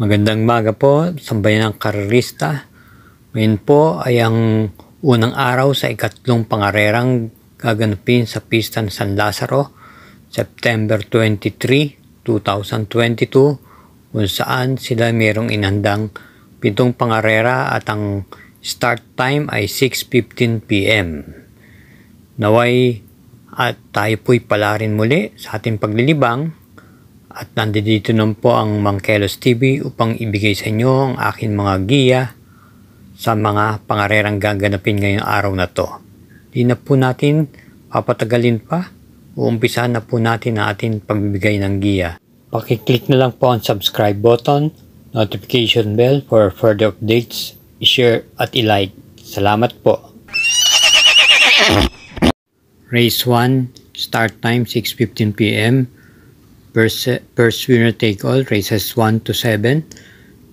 Magandang maga po, sambayan ng karerista. Ngayon po ay ang unang araw sa ikatlong pangarerang gaganapin sa pista ng San Lazaro, September 23, 2022, kung saan sila mayroong inandang 7 pangarera at ang start time ay 6:15 p.m. Naway at tayo po'y palarin muli sa ating paglilibang. At nandito naman po ang Mang Kelo's TV upang ibigay sa inyo ang aking mga giya sa mga pangarerang gaganapin ngayong araw na to. Di na po natin papatagalin pa. Uumpisahan na po natin ang ating pagbibigay ng giya. Pakiclick na lang po ang subscribe button, notification bell for further updates, i-share at i-like. Salamat po. Race 1, start time 6:15 p.m. First winner take all, races 1 to 7,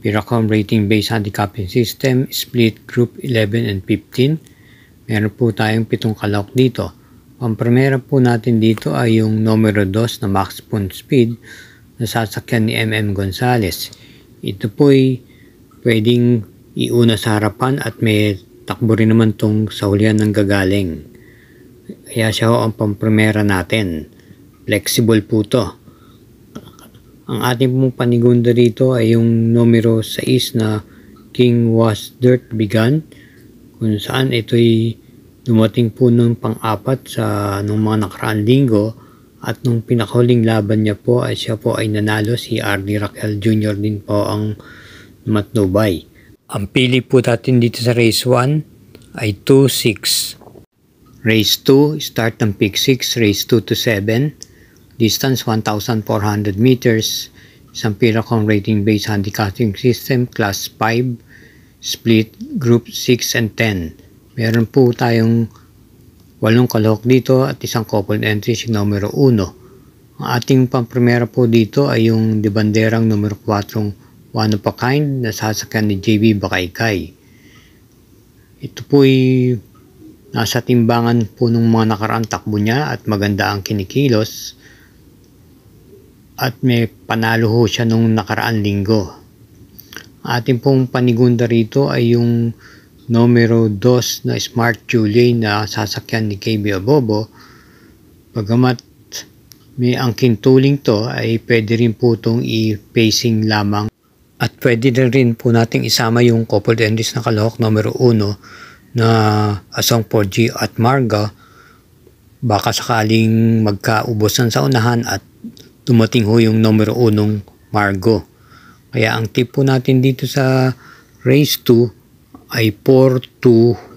Piracom rating based handicapping system, split group 11 and 15. Meron po tayong 7 kalawak dito. Ang primera po natin dito ay yung numero 2 na max point speed na sasakyan ni MM Gonzales. Ito po ay pwedeng iuna sa harapan at may takbo rin naman tong sa hulihan ng gagaling. Kaya siya ho ang pamprimera natin. Flexible po to. Ang ating pong panigunda dito ay yung numero 6 na King Was Dirt Began, kung saan ito'y dumating po ng pang-apat sa nung mga nakaraan linggo at nung pinakahuling laban niya po ay siya po ay nanalo. Si Ardi Racel Jr. din po ang matnubay. Ang pili po natin dito sa race 1 ay 2-6. Race 2, start ng pick 6, race 2 to 7. Distance 1,400 meters, isang Piracom rating based handicapping system, class 5, split group 6 and 10. Meron po tayong 8 kalahok dito at isang couple entry si numero 1. Ang ating pamprimera po dito ay yung debanderang numero 4, One of a Kind, na sasakyan ni JB Bakaikai. Ito po'y nasa timbangan po ng mga nakaraang takbo niya at maganda ang kinikilos. At may panalo ho siya nung nakaraan linggo. Ating pong panigunda rito ay yung numero 2 na Smart Julie na sasakyan ni KB Abobo. Pagamat may angking tuling to ay pwede rin po itong i-pacing lamang. At pwede rin po nating isama yung coupled entries na kalahok numero 1 na Asong 4G at Marga. Baka sakaling magkaubusan sa unahan at dumating ho yung numero 1 Margo. Kaya ang tip po natin dito sa race 2 ay 4-2-1.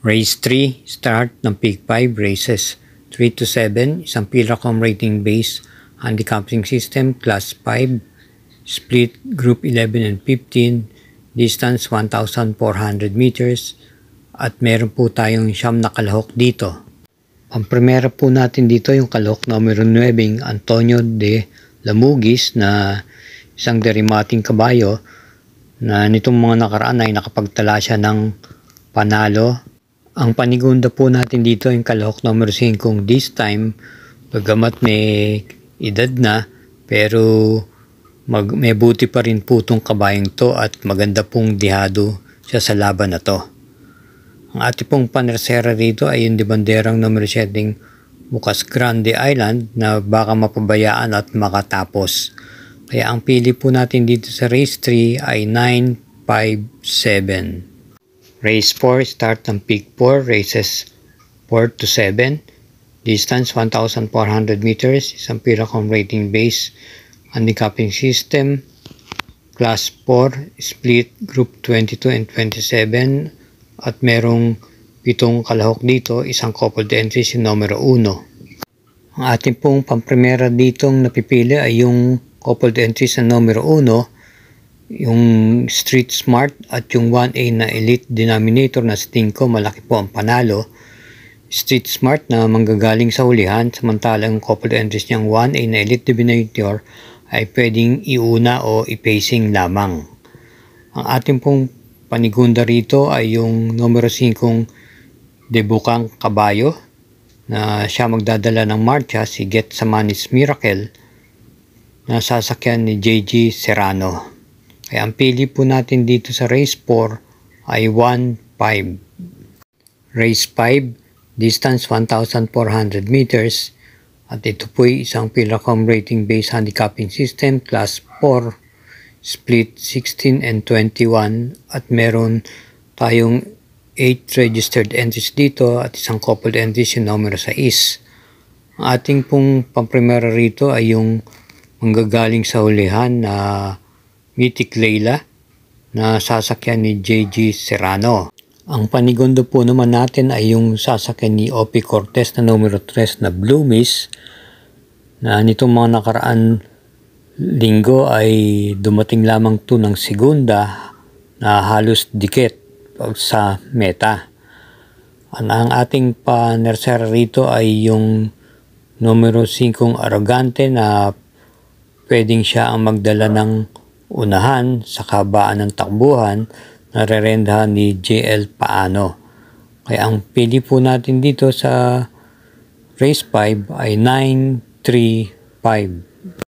Race 3, start ng pick 5, races 3 to 7, isang Philracom rating base, handicapping system, class 5, split group 11 and 15, distance 1,400 meters, at meron po tayong 9 na kalahok dito. Ang primera po natin dito yung kalahok numero 9, Antonio de Lamugis, na isang derimating kabayo na nitong mga nakaraan ay nakapagtala siya ng panalo. Ang panigunda po natin dito yung kalahok numero 5, This Time. Pagamat may edad na, pero may buti pa rin po itong kabayong to at maganda pong dihado siya sa laban na to. Ang ating pong panersera dito ay yung debanderang numero 7, Bukas Grande Island, na baka mapabayaan at makatapos. Kaya ang pili po natin dito sa race 3 ay 9-5-7. Race 4, start ng pick 4, races 4 to 7. Distance 1,400 meters, isang Piracom rating base, handicapping system, class 4, split group 22 and 27. At merong 7 kalahok dito, isang coupled entry si numero 1. Ang ating pong pamprimera ditong napipili ay yung coupled entry sa numero 1, yung Street Smart at yung 1A na Elite Denominator, na sa tingin ko malaki po ang panalo. Street Smart na manggagaling sa hulihan, samantalang coupled entries niyang 1A na Elite Denominator ay pwedeng iuna o i-facing lamang. Ang ating pong panigunda rito ay yung numero 5 debukang kabayo na siya magdadala ng marcha, si Get Samanis Miracle, na sasakyan ni J.G. Serrano. Kaya ang pili po natin dito sa race 4 ay 1-5. Race 5, distance 1,400 meters. At ito po ay isang Philracom rating-based handicapping system, class 4, split 16 and 21. At meron tayong 8 registered entries dito at isang coupled entries yung numero 6. Ang ating pong pamprimera rito ay yung manggagaling sa hulihan na Mythic Layla na sasakyan ni J.G. Serrano. Ang panigundo po naman natin ay yung sasakyan ni O.P. Cortez na numero 3 na Blue Miss, na nitong mga nakaraan linggo ay dumating lamang to ng segunda na halos dikit sa meta. Ang ating panersera rito ay yung numero 5 Arrogante na pwedeng siya ang magdala ng unahan sa kabaan ng takbuhan na rerendahan ni J.L. Paano. Kaya ang pili po natin dito sa race 5 ay 9-3-5.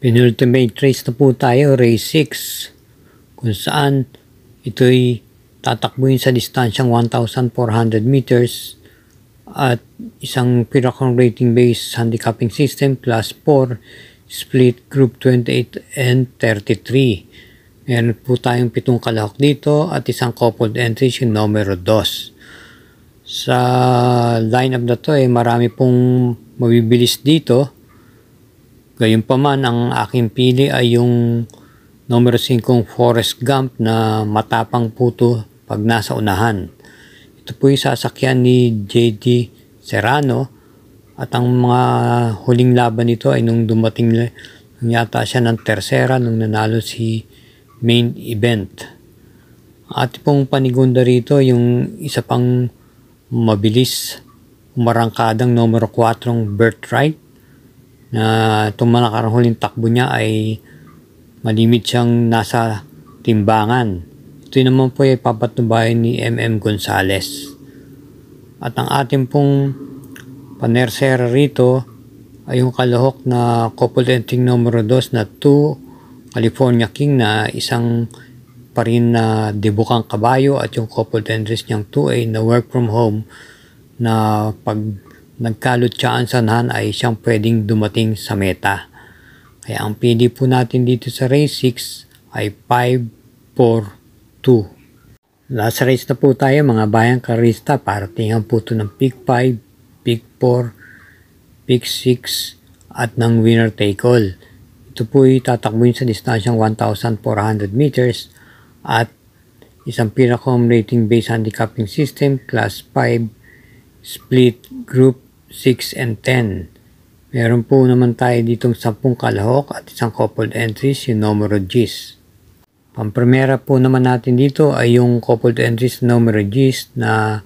Penultimate race na po tayo, race 6, kung saan ito'y tatakbuhin sa distansyang 1,400 meters at isang Piracom rating-based handicapping system, class 4, split group 28 and 33. Meron po tayong 7 kalahok dito at isang coupled entries yung numero 2. Sa lineup na to ay marami pong mabibilis dito. Gayunpaman, ang aking pili ay yung numero 5 Forrest Gump na matapang puto pag nasa unahan. Ito po yung sasakyan ni J.D. Serrano at ang mga huling laban nito ay nung dumating yata siya ng tersera nung nanalo si main event. At pong panigunda rito yung isa pang mabilis umarangkadang numero 4 Birthright na itong malakarang huling takbo niya ay malimit siyang nasa timbangan. Ito naman po ay papatnubayan ni MM Gonzales. At ang ating pong panersera rito ay yung kalahok na coupled entry numero 2 na 2 California King na isang pa rin na debukang kabayo at yung coupled entries niyang 2A na work from home na pag nagkalot siya ang sanahan ay siyang pwedeng dumating sa meta. Kaya ang pili po natin dito sa race 6 ay 5-4-2. Last race na po tayo mga bayang karista, para tingnan po ito ng pick 5, pick 4, pick 6 at ng winner take all. Ito po'y tatakbuhin sa distansyang 1,400 meters at isang Piracom rating-based handicapping system, class 5, split group 6 and 10. Meron po naman tayo ditong 10 kalahok at isang coupled entries, yung numero Gs. Pampremera po naman natin dito ay yung coupled entries numero Gs na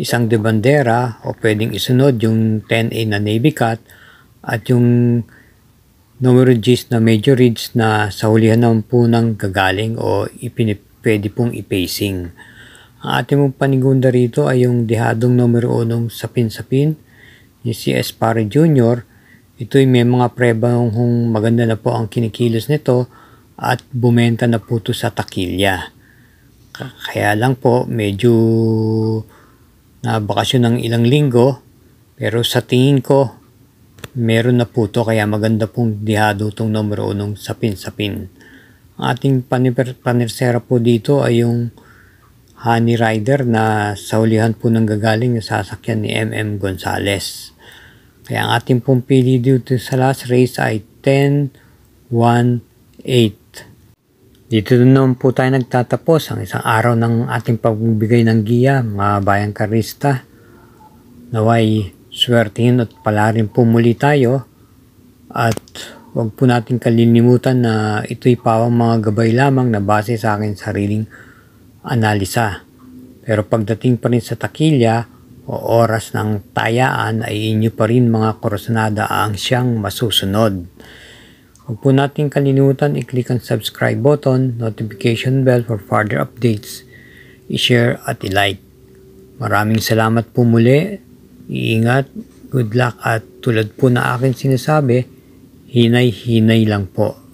isang debandera o pwedeng isunod yung 10A na Navy Cat at yung numero Gs na major ridge na sa hulihan naman po ng gagaling o pwede pong i-pacing. Ang ating mong panigunda rito ay yung dihadong numero 1 sapin-sapin ni C.S. Parra Jr. Ito'y may mga preba kung maganda na po ang kinikilos nito at bumenta na po ito sa takilya. Kaya lang po medyo na bakasyon ng ilang linggo, pero sa tingin ko meron na po ito, kaya maganda pong dihado itong numero 1 sapin-sapin. Ang ating panersera po dito ay yung Honey Rider na sa hulihan po ng gagaling na sasakyan ni MM Gonzales. Kaya ang ating pong pili dito sa last race ay 10-1-8. Dito naman po tayo nagtatapos ang isang araw ng ating pagbibigay ng giya mga bayang karista. Naway swertihin at palarin po muli tayo at huwag po natin kalilimutan na ito'y pawang mga gabay lamang na base sa akin sariling analisa. Pero pagdating pa rin sa takilya o oras ng tayaan ay inyo pa rin mga korsonada ang siyang masusunod. Huwag po nating kalimutan i-click ang subscribe button, notification bell for further updates, i-share at i-like. Maraming salamat po muli, iingat, good luck at tulad po na aking sinasabi, hinay-hinay lang po.